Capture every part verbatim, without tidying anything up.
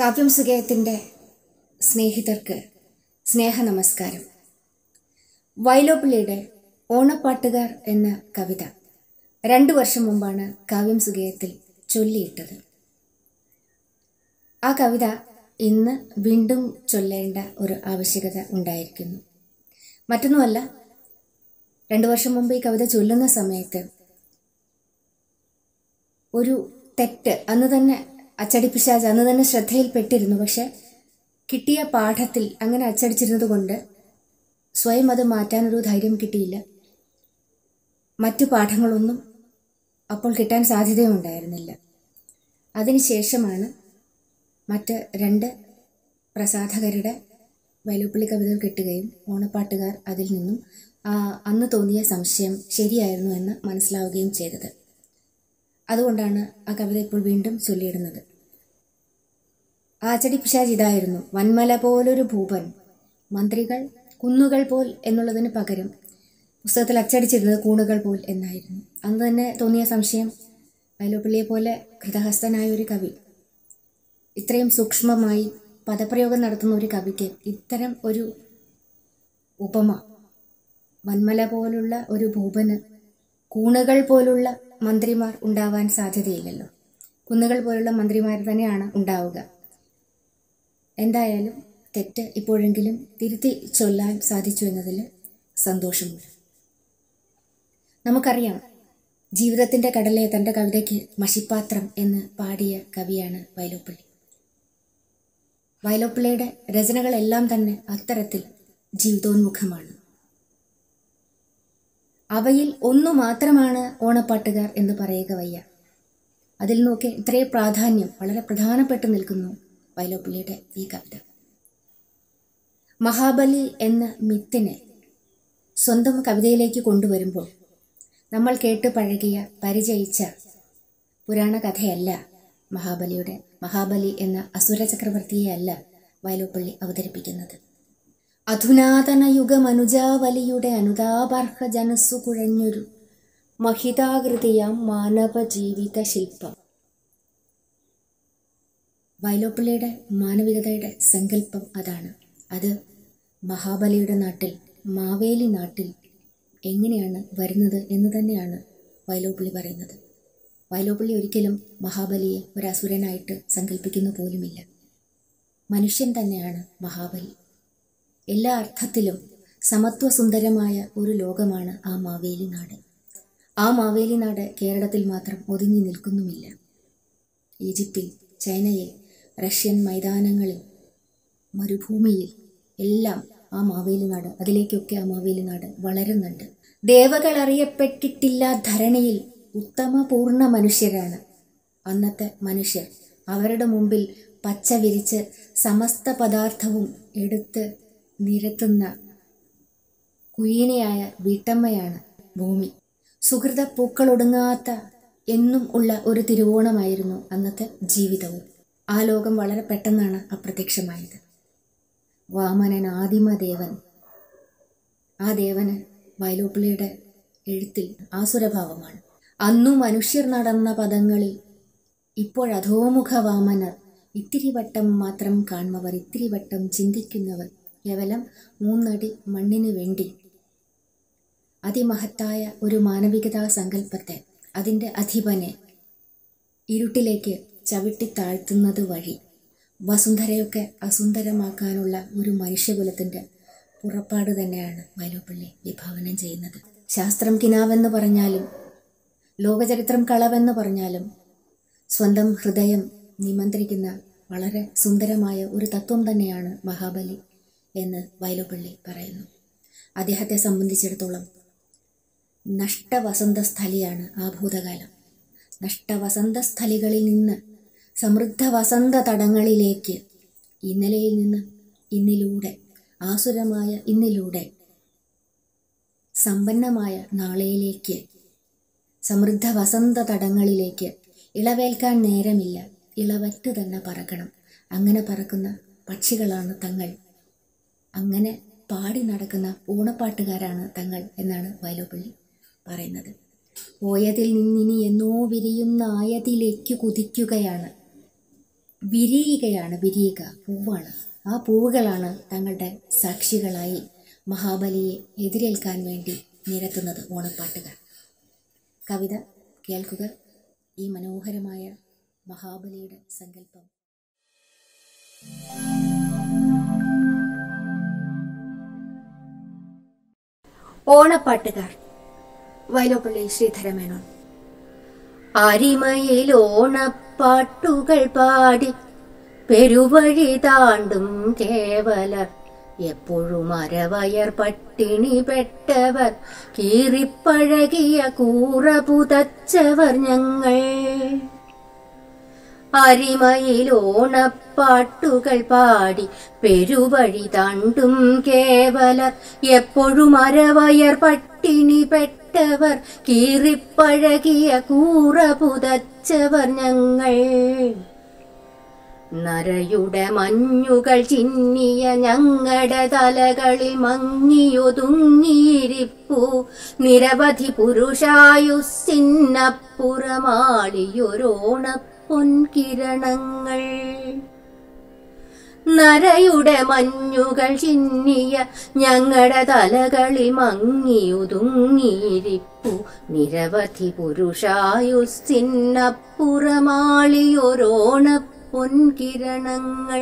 കാവ്യം സുഗേയത്തിൻ്റെ സ്നേഹിതർക്ക് സ്നേഹനമസ്കാരം. വൈലോപ്പിള്ളിയുടെ ഓണപ്പാട്ടുകാർ എന്ന കവിത രണ്ടു വർഷം മുമ്പാണ് കാവ്യം സുഗേയത്തിൽ ചൊല്ലിയിട്ടത്. ആ കവിത ഇന്ന് വീണ്ടും ചൊല്ലേണ്ട ഒരു ആവശ്യകത ഉണ്ടായിരിക്കുന്നു. മറ്റൊന്നുമല്ല, രണ്ടു വർഷം മുമ്പ് ഈ കവിത ചൊല്ലുന്ന സമയത്ത് ഒരു തെറ്റ് അന്ന് തന്നെ അച്ചടിപ്പിശാച് അന്ന് തന്നെ ശ്രദ്ധയിൽപ്പെട്ടിരുന്നു. പക്ഷെ കിട്ടിയ പാഠത്തിൽ അങ്ങനെ അച്ചടിച്ചിരുന്നത് കൊണ്ട് സ്വയം അത് മാറ്റാനൊരു ധൈര്യം കിട്ടിയില്ല. മറ്റു പാഠങ്ങളൊന്നും അപ്പോൾ കിട്ടാൻ സാധ്യതയുണ്ടായിരുന്നില്ല. അതിനുശേഷമാണ് മറ്റ് രണ്ട് പ്രസാധകരുടെ വൈലോപ്പിള്ളി കവിതകൾ കിട്ടുകയും ഓണപ്പാട്ടുകാർ അതിൽ നിന്നും അന്ന് തോന്നിയ സംശയം ശരിയായിരുന്നു എന്ന് മനസ്സിലാവുകയും ചെയ്തത്. അതുകൊണ്ടാണ് ആ കവിത ഇപ്പോൾ വീണ്ടും ചൊല്ലിയിടുന്നത്. ആചടി പിശാച് ഇതായിരുന്നു: വന്മല പോലൊരു ഭൂപൻ, മന്ത്രികൾ കുന്നുകൾ പോൽ എന്നുള്ളതിന് പകരം പുസ്തകത്തിൽ അച്ചടിച്ചിരുന്നത് കൂണുകൾ പോൽ എന്നായിരുന്നു. അന്ന് തന്നെ തോന്നിയ സംശയം വൈലോപ്പിള്ളിയെ പോലെ കൃതഹസ്തനായ ഒരു കവി, ഇത്രയും സൂക്ഷ്മമായി പദപ്രയോഗം നടത്തുന്ന ഒരു കവിക്ക് ഇത്തരം ഒരു ഉപമ, വന്മല പോലുള്ള ഒരു ഭൂപന് കൂണുകൾ പോലുള്ള മന്ത്രിമാർ ഉണ്ടാവാൻ സാധ്യതയില്ലല്ലോ. കുന്നുകൾ പോലുള്ള മന്ത്രിമാർ തന്നെയാണ് ഉണ്ടാവുക. എന്തായാലും തെറ്റ് ഇപ്പോഴെങ്കിലും തിരുത്തി ചൊല്ലാൻ സാധിച്ചു എന്നതിൽ സന്തോഷമുണ്ട്. നമുക്കറിയാം, ജീവിതത്തിൻ്റെ കടലെ തൻ്റെ കവിതയ്ക്ക് മഷിപ്പാത്രം എന്ന് പാടിയ കവിയാണ് വൈലോപ്പിള്ളി. വൈലോപ്പിള്ളിയുടെ രചനകളെല്ലാം തന്നെ അത്തരത്തിൽ ജീവിതോന്മുഖമാണ്. അവയിൽ ഒന്നു മാത്രമാണ് ഓണപ്പാട്ടുകാർ എന്ന് പറയുക വയ്യ. അതിൽ നിന്നൊക്കെ ഇത്രയും പ്രാധാന്യം വളരെ പ്രധാനപ്പെട്ടു നിൽക്കുന്നു വൈലോപ്പിള്ളിയുടെ ഈ കവിത. മഹാബലി എന്ന മിത്തിനെ സ്വന്തം കവിതയിലേക്ക് കൊണ്ടുവരുമ്പോൾ നമ്മൾ കേട്ട് പഴകിയ, പരിചയിച്ച പുരാണ കഥയല്ല മഹാബലിയുടെ. മഹാബലി എന്ന അസുര ചക്രവർത്തിയെയല്ല വൈലോപ്പിള്ളി അവതരിപ്പിക്കുന്നത്. അധുനാതനയുഗമനുജാവലിയുടെ അനുതാപാർഹ ജനസ്സു കുഴഞ്ഞൊരു മഹിതാകൃതിയാം മാനവജീവിത ശില്പം. വൈലോപ്പിള്ളിയുടെ മാനവികതയുടെ സങ്കല്പം അതാണ്. അത് മഹാബലിയുടെ നാട്ടിൽ, മാവേലി നാട്ടിൽ എങ്ങനെയാണ് വരുന്നത് എന്ന് തന്നെയാണ് വൈലോപ്പിള്ളി പറയുന്നത്. വൈലോപ്പിള്ളി ഒരിക്കലും മഹാബലിയെ ഒരു അസുരനായിട്ട് സങ്കല്പിക്കുന്ന പോലുമില്ല. മനുഷ്യൻ തന്നെയാണ് മഹാബലി. എല്ലാ അർത്ഥത്തിലും സമത്വസുന്ദരമായ ഒരു ലോകമാണ് ആ മാവേലി നാട്. ആ മാവേലി നാട് കേരളത്തിൽ മാത്രം ഒതുങ്ങി നിൽക്കുന്നുമില്ല. ഈജിപ്തിൽ, ചൈനയിൽ, റഷ്യൻ മൈതാനങ്ങളിൽ, മരുഭൂമിയിൽ എല്ലാം ആ മാവേലി നാട്, അതിലേക്കൊക്കെ ആ മാവേലി നാട് വളരുന്നുണ്ട്. ദേവകൾ അറിയപ്പെട്ടിട്ടില്ല ധരണിയിൽ, ഉത്തമപൂർണ്ണ മനുഷ്യരാണ് അന്നത്തെ മനുഷ്യർ. അവരുടെ മുമ്പിൽ പച്ച വിരിച്ച് സമസ്ത പദാർത്ഥവും എടുത്ത് നിരത്തുന്ന കുലീനയായ വീട്ടമ്മയാണ് ഭൂമി. സുഹൃത പൂക്കളൊടുങ്ങാത്ത എന്നും ഉള്ള ഒരു തിരുവോണമായിരുന്നു അന്നത്തെ ജീവിതവും. ആ ലോകം വളരെ പെട്ടെന്നാണ് അപ്രത്യക്ഷമായത്. വാമനൻ ആദിമദേവൻ, ആ ദേവന് വൈലോപ്പിള്ളിയുടെ എഴുത്തിൽ ആസുരഭാവമാണ്. അന്നു മനുഷ്യർ നടന്ന പദങ്ങളിൽ ഇപ്പോഴധോമുഖ വാമനർ, ഇത്തിരി വട്ടം മാത്രം കാണുന്നവർ, ഇത്തിരി വട്ടം ചിന്തിക്കുന്നവർ, കേവലം മൂന്നടി മണ്ണിന് വേണ്ടി. അതിമഹത്തായ ഒരു മാനവികതാ സങ്കല്പത്തെ, അതിൻ്റെ അധിപനെ ഇരുട്ടിലേക്ക് ചവിട്ടി താഴ്ത്തുന്നത് വഴി വസുന്ധരയൊക്കെ അസുന്ദരമാക്കാനുള്ള ഒരു മനുഷ്യകുലത്തിൻ്റെ പുറപ്പാട് തന്നെയാണ് വൈലോപ്പിള്ളി വിഭാവനം ചെയ്യുന്നത്. ശാസ്ത്രം കിനാവെന്ന് പറഞ്ഞാലും ലോകചരിത്രം കളവെന്ന് പറഞ്ഞാലും സ്വന്തം ഹൃദയം നിമന്ത്രിക്കുന്ന വളരെ സുന്ദരമായ ഒരു തത്വം തന്നെയാണ് മഹാബലി എന്ന് വൈലോപ്പിള്ളി പറയുന്നു. അദ്ദേഹത്തെ സംബന്ധിച്ചിടത്തോളം നഷ്ടവസന്തസ്ഥലിയാണ് ആ ഭൂതകാലം. നഷ്ടവസന്തസ്ഥലികളിൽ നിന്ന് സമൃദ്ധ വസന്ത തടങ്ങളിലേക്ക്, ഇന്നലെയിൽ നിന്ന് ഇന്നിലൂടെ, ആസുരമായ ഇന്നിലൂടെ സമ്പന്നമായ നാളെയിലേക്ക്, സമൃദ്ധ വസന്ത തടങ്ങളിലേക്ക് ഇളവേൽക്കാൻ നേരമില്ല, ഇളവറ്റ് തന്നെ പറക്കണം. അങ്ങനെ പറക്കുന്ന പക്ഷികളാണ് തങ്ങൾ, അങ്ങനെ പാടി നടക്കുന്ന ഓണപ്പാട്ടുകാരാണ് തങ്ങൾ എന്നാണ് വൈലോപ്പിള്ളി പറയുന്നത്. പോയതിൽ നിന്നിനി എന്നോ വിരിയുന്ന ആയതിലേക്ക് കുതിക്കുകയാണ്. വിരിയുകയാണ്, വിരിയുക പൂവാണ്. ആ പൂവുകളാണ് തങ്ങളുടെ സാക്ഷികളായി മഹാബലിയെ എതിരേൽക്കാൻ വേണ്ടി നിരത്തുന്നത് ഓണപ്പാട്ടുകൾ. കവിത കേൾക്കുക, ഈ മനോഹരമായ മഹാബലിയുടെ സങ്കല്പം. ഓണപ്പാട്ടുകാർ, വൈലോപ്പള്ളി ശ്രീധരമേനോൻ. അരിമയിൽ ഓണപ്പാട്ടുകൾ പാടി പെരുവഴി താണ്ടും കേവലർ, എപ്പോഴും അരവയർ പട്ടിണി പെട്ടവർ, കീറിപ്പഴകിയ കൂറ പുതച്ചവർ ഞങ്ങൾ. അരിമയിൽ ഓണപ്പാട്ടുകൾ പാടി പെരുവഴി താണ്ടും കേവലർ, എപ്പോഴും അരവയർ പട്ടിണി പെട്ടവർ, കീറിപ്പഴകിയ കൂറ പുതച്ചവർ ഞങ്ങൾ. നരയുടെ മഞ്ഞുകൾ ചിന്നിയ ഞങ്ങളുടെ തലകളിൽ മങ്ങിയൊതുങ്ങിയിരിപ്പു, നിരവധി പുരുഷായുസിനപ്പുറമാളിയൊരോണപ്പൊൻകിരണങ്ങൾ. നരയുടെ മഞ്ഞുകൾ ചിന്നിയ ഞങ്ങളുടെ തലകളിൽ മങ്ങിയൊതുങ്ങിയിരിപ്പു, നിരവധി പുരുഷായുസിനപ്പുറമാളിയൊരോണ പൊൻകിരണങ്ങൾ.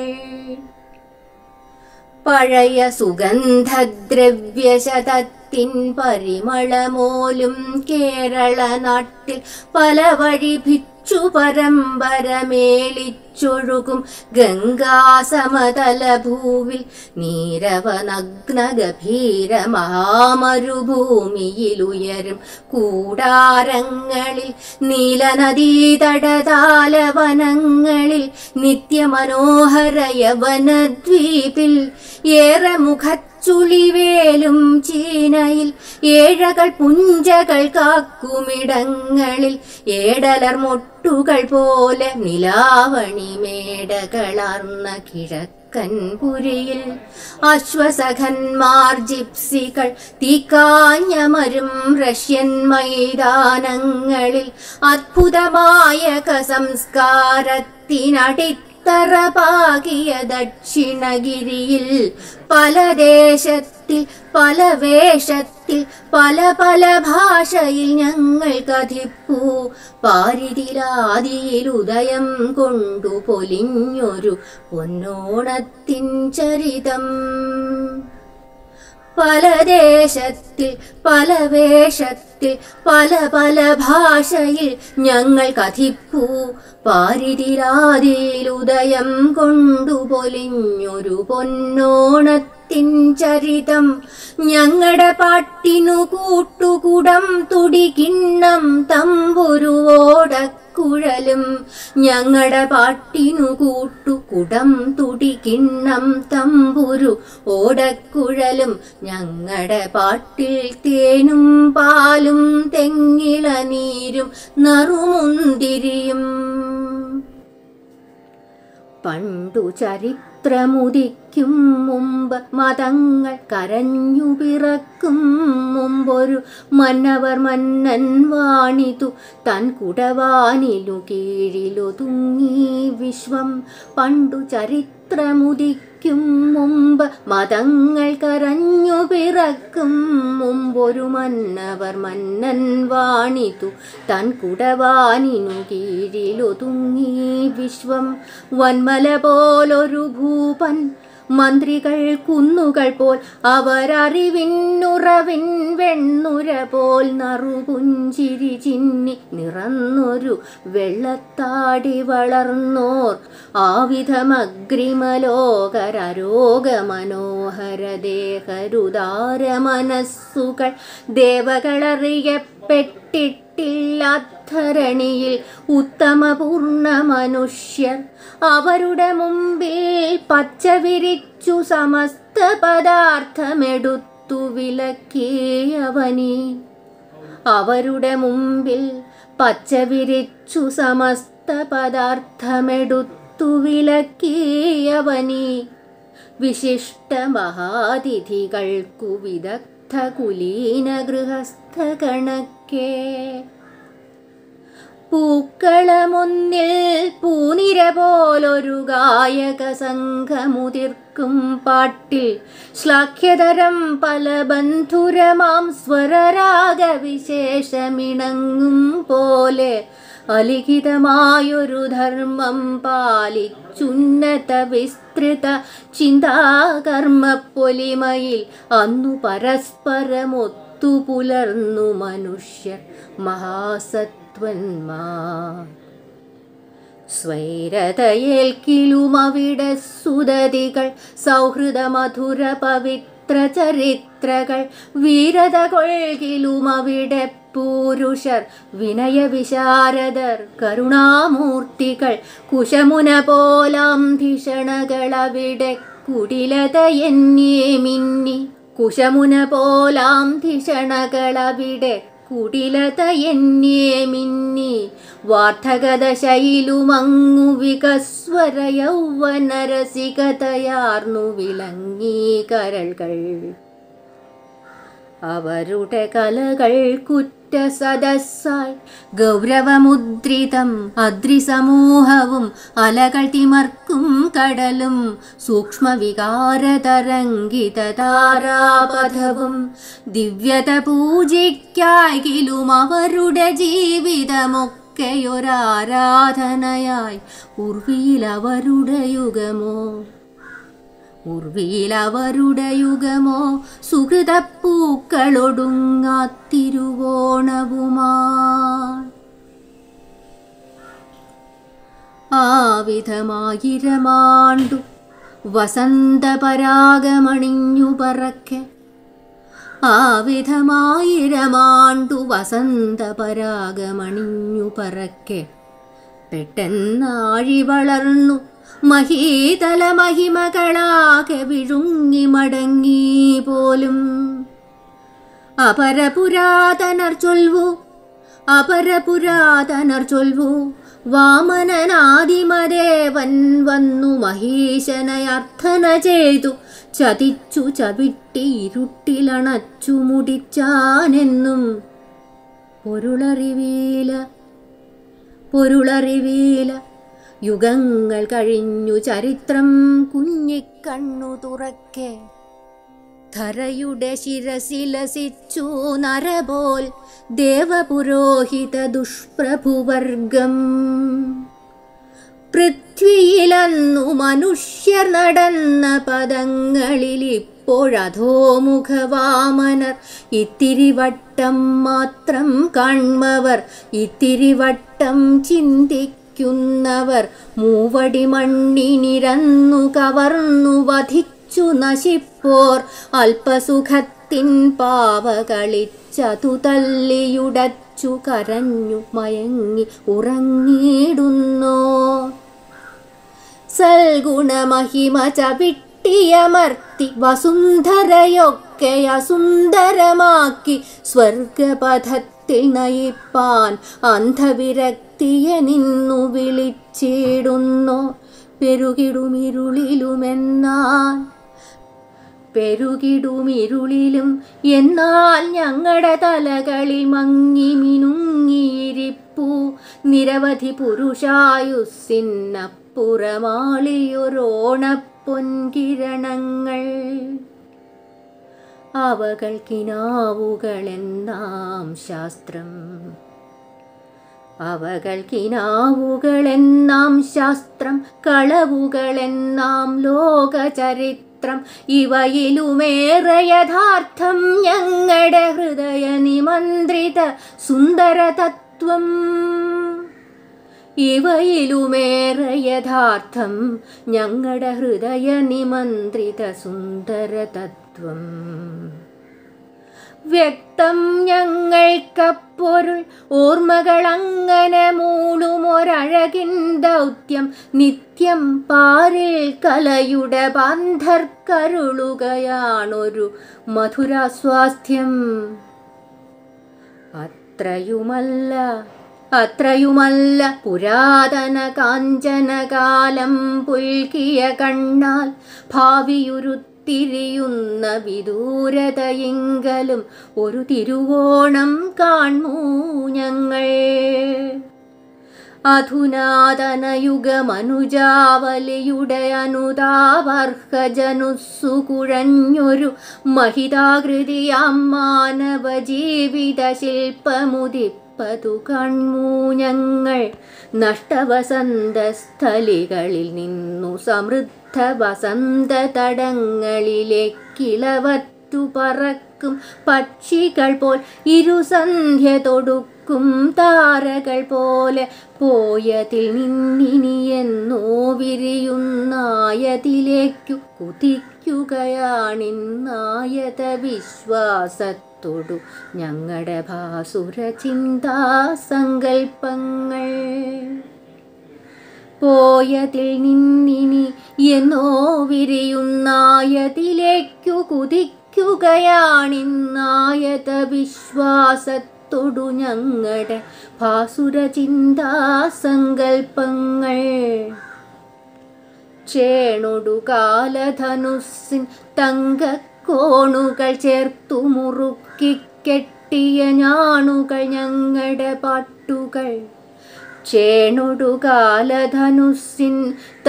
പഴയ സുഗന്ധദ്രവ്യശതത്തിൻ പരിമളമോലും കേരള നാട്ടിൽ പല വഴി ഭിക്ഷു പരമ്പരമേലിച്ചൊഴുകും. ഗംഗാസമതല ഭൂവിൽ നീരവനഗ്നഗഭീര മഹാമരുഭൂമിയിലുയരും കൂടാരങ്ങളിൽ, നീലനദീതടതാലവനങ്ങളിൽ, നിത്യമനോഹര യവനദ്വീപിൽ, ഏറെ മുഖച്ചുളിവേലും ചീനയിൽ, ഏഴകൾ പുഞ്ചകൾ കാക്കുമിടങ്ങളിൽ, ഏടലർ മൊട്ടുകൾ പോലെ നിലാവണി മേടകളാർന്ന കിഴക്കൻ പുരിയിൽ, അശ്വസഖന്മാർ ജിപ്സികൾ തീക്കാഞ്ഞമരും റഷ്യൻ മൈതാനങ്ങളിൽ, അദ്ഭുതമായ സംസ്കാരത്തിനടി ിയ ദക്ഷിണഗിരിയിൽ, പല ദേശത്തിൽ പല വേഷത്തിൽ പല പല ഭാഷയിൽ ഞങ്ങൾക്കതിപ്പൂ. പാരിതിലാദിയിൽ ഉദയം കൊണ്ടു പൊലിഞ്ഞൊരു പൊന്നോണത്തിൻ ചരിതം. പല ദേശത്തിൽ പല വേഷത്തിൽ പല പല ഭാഷയിൽ ഞങ്ങൾക്കതിപ്പൂ. പാരിതിരാതിയിലുദയം കൊണ്ടുപൊലിഞ്ഞൊരു പൊന്നോണത്തിൻ ചരിതം. ഞങ്ങളുടെ പാട്ടിനു കൂട്ടുകുടം തുടി കിണ്ണം തമ്പുരുവോട കുഴലും, ഞങ്ങളുടെ പാട്ടിനു കൂട്ടുകുടം തുടി കിണ്ണം തമ്പുരു ഓടക്കുഴലും, ഞങ്ങളുടെ പാട്ടിൽ തേനും പാലും തെങ്ങിള നീരും നറുമുന്തിരിയും. പണ്ടു ചരിത്രമുദിക്കും മുമ്പ്, മതങ്ങൾ കരഞ്ഞു പിറക്കും മുമ്പൊരു മന്നവർ മന്നൻ വാണിതു തൻ കുടവാനിലു കീഴിലൊതുങ്ങി വിശ്വം. പണ്ടു ചരിത്രമുദിക്കും മുമ്പ്, മതങ്ങൾ കരഞ്ഞു പിറക്കും മുമ്പൊരു മന്നവർ മന്നൻ വാണിതു തൻ കുടവാനിനു കീഴിലൊതുങ്ങി വിശ്വം. വന്മല പോലൊരു ഭൂപൻ, മന്ത്രികൾ കുന്നുകൾ പോൽ, അവരറിവിന്നുറവിൻ വെണ്ണുര പോൽ, നറുപുഞ്ചിരി ചിന്നി നിറന്നൊരു വെള്ളത്താടി വളർന്നോർ. ആവിധമഗ്രിമലോകരോഗമനോഹരദേഹരുദാര മനസ്സുകൾ, ദേവകളറിയപ്പെട്ടിട്ട് ിൽ ഉത്തമപൂർണ മനുഷ്യർ അവരുടെ മുമ്പിൽ പച്ച വിരിച്ചു. സമസ്ത പദാർത്ഥമെടുത്തു വിലക്കിയവനി അവരുടെ മുമ്പിൽ പച്ച വിരിച്ചു സമസ്ത പദാർത്ഥമെടുത്തു വിലക്കിയവനി വിശിഷ്ട മഹാതിഥികൾക്കു വിദഗ്ധ കുലീന ഗൃഹസ്ഥ കണക്കെ പൂക്കള മുന്നിൽ പൂനിര പോലൊരു ഗായക സംഘമുതിർക്കും പാട്ടിൽ ശ്ലാഘ്യതരം പല ബന്ധുരമാം സ്വരരാഗവിശേഷമിണങ്ങും പോലെ അലിഖിതമായൊരു ധർമ്മം പാലിച്ചുന്നത വിസ്തൃത ചിന്താകർമ്മ പൊലിമയിൽ അന്നു പരസ്പരമൊത്തു പുലർന്നു മനുഷ്യർ മഹാസത്വന്മാർ. സ്വൈരതയേൽക്കിലും അവിടെ സുതതികൾ സൗഹൃദ മധുര പവിത്ര ചരിത്രകൾ വീരത കൊൽകിലും അവിടെ പുരുഷർ വിനയ വിശാരദർ കരുണാമൂർത്തികൾ കുശമുന പോലാം ധിഷണകളവിടെ കുടിലതയെന്നേ മിന്നി കുശമുന പോലാം ധിഷണകളവിടെ കുടിലതയെന്നേ മിന്നി വാർദ്ധകദശയിലുമങ്ങു വികസ്വര യൗവനരസികതയാർന്നു വിളങ്ങീ കരൾകൾ. അവരുടെ കലകൾ കുറ്റ സദസ്സായി ഗൗരവമുദ്രിതം അദ്രിസമൂഹവും അലകൾ തിമർക്കും കടലും സൂക്ഷ്മവികാരതരംഗിതതാരാപഥവും ദിവ്യത പൂജിക്കായിലും അവരുടെ ജീവിതമൊക്കെയൊരാരാധനയായി ഉർവിയിലവരുടെ യുഗമോ ഉർവിയിലവരുടെ യുഗമോ സുഹൃതപ്പൂക്കളൊടുങ്ങാത്തിരുവോണവുമാ. ആ വിധമായിരമാണ്ടു വസന്തപരാഗമണിഞ്ഞു പറക്കെ ആ വിധമായിരമാണ്ടു വസന്തപരാഗമണിഞ്ഞു പറക്കെ പെട്ടെന്നാഴി വളർന്നു മഹീതല മഹിമകളാകെ വിഴുങ്ങി മടങ്ങി പോലും. അപരപുരാതനർ ചൊൽവു അപരപുരാതനർ ചൊൽവു വാമനനാദിമദേവൻ വന്നു മഹീശനെ അർത്ഥന ചെയ്തു ചതിച്ചു ചവിട്ടി ഇരുട്ടിലണച്ചു മുടിച്ചാനെന്നും പൊരുളറിവീല പൊരുളറിവീല. യുഗങ്ങൾ കഴിഞ്ഞു ചരിത്രം കുഞ്ഞിക്കണ്ണു തുറക്കെ ധരയുടെ ശിരസിലസിച്ചു നരപോൽ ദേവപുരോഹിത ദുഷ്പ്രഭുവർഗം. പൃഥ്വിയിലന്നു മനുഷ്യർ നടന്ന പദങ്ങളിൽ പ്പോഴധോമുഖവാമനർ ഇത്തിരിവട്ടം മാത്രം കാൺമവർ ഇത്തിരിവട്ടം ചിന്തിക്കും ക്കുന്നവർ മൂവടി മണ്ണിനിരന്നു കവർന്നു വധിച്ചു നശിപ്പോർ അല്പസുഖത്തിൻ പാവകളിച്ചതു തല്ലിയുടച്ചു കരഞ്ഞു മയങ്ങി ഉറങ്ങിയിടുന്നു. സൽഗുണമഹിമ ചവിട്ടിയമർത്തി വസുന്ധരയൊക്കെ അസുന്ദരമാക്കി സ്വർഗപഥത്തിൽ നയിപ്പാൻ അന്ധവിരക്തി ത്തിയെ നിന്നു വിളിച്ചിടുന്നു. പെരുകിടുമിരുളിലുമെന്നാൽ പെരുകിടുമിരുളിലും എന്നാൽ ഞങ്ങളുടെ തലകളിൽ മങ്ങി മിനുങ്ങിയിരിപ്പു നിരവധി പുരുഷായുസിനപ്പുറമാളിയൊരോണപ്പൊൻകിരണങ്ങൾ. അവകൾക്കിനാവുകളെന്നാം ശാസ്ത്രം അവകൾക്കിനാവുകളെന്നാം ശാസ്ത്രം കളവുകളെന്നാം ലോകചരിത്രം ഇവയിലുമേറെ യഥാർത്ഥം ഞങ്ങളുടെ ഹൃദയ നിമന്ത്രിത സുന്ദരതത്വം. ഇവയിലുമേറെ യഥാർത്ഥം ഞങ്ങളുടെ ഹൃദയ നിമന്ത്രിത സുന്ദരതത്വം. വ്യക്തം ഞങ്ങൾക്കപ്പൊരുൾ ഓർമ്മകളങ്ങനെ മൂളുമൊരഴകിൻ ദൗത്യം നിത്യം പാരിൽ കലയുടെ ബാന്ധർക്കരുളുകയാണൊരു മധുരാസ്വാസ്ഥ്യം. അത്രയുമല്ല അത്രയുമല്ല പുരാതന കാഞ്ചനകാലം പുൽകിയ കണ്ണാൽ ഭാവിയുരു തിരിയുന്ന വിദൂരതയെങ്കിലും ഒരു തിരുവോണം കാണൂ ഞങ്ങൾ. അധുനാതനയുഗമനുജാവലിയുടയനുതാവർഹജനുസ്സുകുഴഞ്ഞൊരു മഹിതാകൃതിയാം മാനവജീവിതശില്പമുദിപ്പതു കൺമൂ ഞങ്ങൾ. നഷ്ടവസന്തസ്ഥലികളിൽ നിന്നു സമൃദ്ധ വസന്തതടങ്ങളിലേക്കിളവറ്റു പറക്കും പക്ഷികൾ പോൽ ഇരുസന്ധ്യ തൊടുക്കും താരകൾ പോലെ പോയതിൽ നിന്നിനിയെന്നോ വിരിയുന്നായതിലേക്കു കുതിക്കുകയാണിന്നായത വിശ്വാസത്തോടു ഞങ്ങളുടെ ഭാസുര ചിന്താസങ്കൽപ്പങ്ങൾ. പോയതിൽ നിന്നിനി എന്നോ വിരിയുന്നായതിലേക്കു കുതിക്കുകയാണിന്നായത വിശ്വാസത്തോടു തൊടു ഞങ്ങളുടെ ഭാസുര ചിന്താസങ്കൽപ്പങ്ങൾ. ചേണുടു കാലധനുസ്സിൻ തങ്കക്കോണുകൾ ചേർത്തു മുറുക്കി കെട്ടിയ ഞാണുകൾ ഞങ്ങളുടെ പാട്ടുകൾ. ചേണുടു കാലധനുസ്സിൻ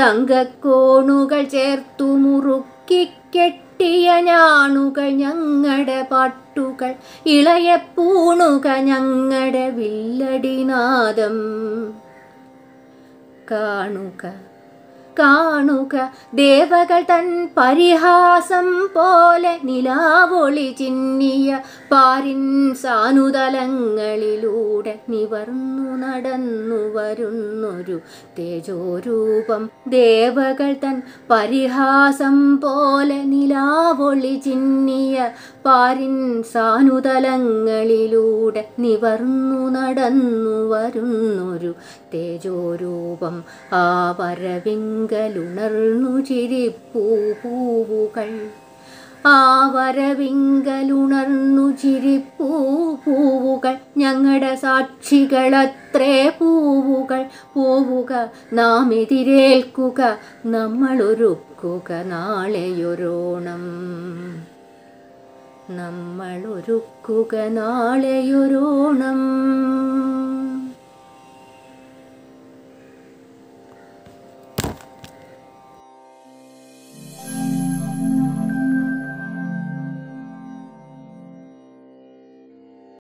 തങ്കക്കോണുകൾ ചേർത്തു മുറുക്കി കെട്ടി ിയ ഞാണുകൾ ഞങ്ങളുടെ പാട്ടുകൾ. ഇളയ പൂണുക ഞങ്ങളുടെ വില്ലടിനാദം. കാണുക കാണുക ദേവകൾ തൻ പരിഹാസം പോലെ നിലാവൊളി ചിന്നിയ പാരിൻ സാനുതലങ്ങളിലൂടെ നിവർന്നു നടന്നു വരുന്നൊരു തേജോരൂപം. ദേവകൾ തൻ പരിഹാസം പോലെ നിലാവൊളി ചിന്നിയ പാരിൻ സാനുതലങ്ങളിലൂടെ നിവർന്നു നടന്നു വരുന്നൊരു തേജോരൂപം. ആ വരവിങ്ക ലുണർന്നു ചിരിപ്പൂ പൂവുകൾ. ആ വരവിങ്കലുണർന്നു ചിരിപ്പൂ പൂവുകൾ ഞങ്ങളുടെ സാക്ഷികളത്രേ പൂവുകൾ. പോവുക നാം എതിരേൽക്കുക നമ്മളൊരുക്കുക നാളെയൊരോണം. നമ്മളൊരുക്കുക നാളെയൊരോണം.